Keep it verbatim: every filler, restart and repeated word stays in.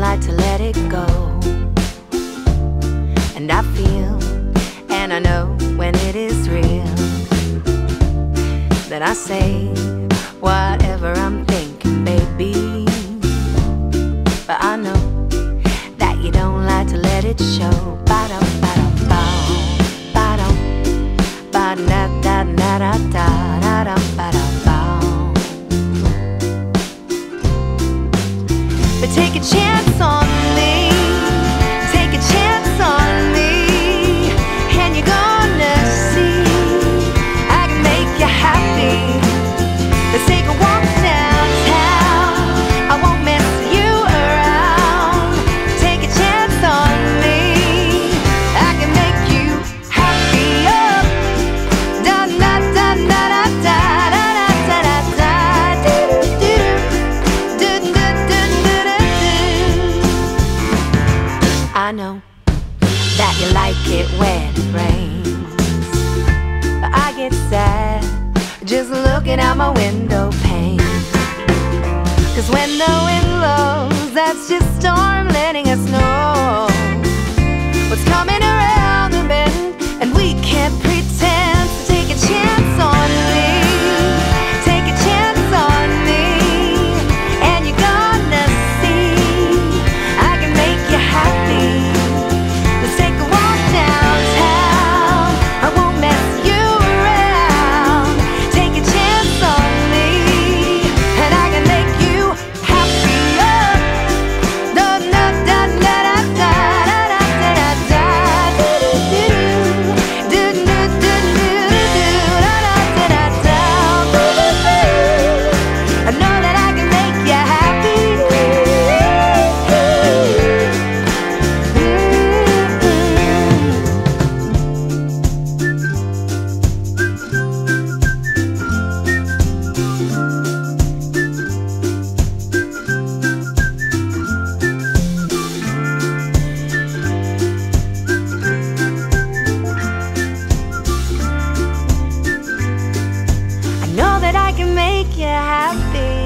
like to let it go. And I feel, and I know when it is real, that I say whatever I'm thinking, baby. But I know that you don't like to let it show. Ba-dum, ba-dum, ba-dum, ba-dum, ba-dum, da-dum, da-dum, da-dum, ba-dum. But take a chance on me, take a chance on me, and you're gonna see I can make you happy. Let's take a walk downtown, I won't mess you around. Take a chance on me, I can make you happy. Oh, da da da da da da da da da da do do do do do do. I know that you like it when it rains, but I get sad just looking out my window pane. Cause when the wind blows, that's just storm letting us know what's coming around the bend, and we can't pretend. So take a chance on me, take a chance on me, and you're gonna see I can make you happy. Let's take a walk downtown, I won't mess you around. Take a chance on me, and I can make you happy. Oh, da da da da da da da da da da do do do do do do do do da da da da da do do do. I know that I can make you happy. I know that I can make you happy.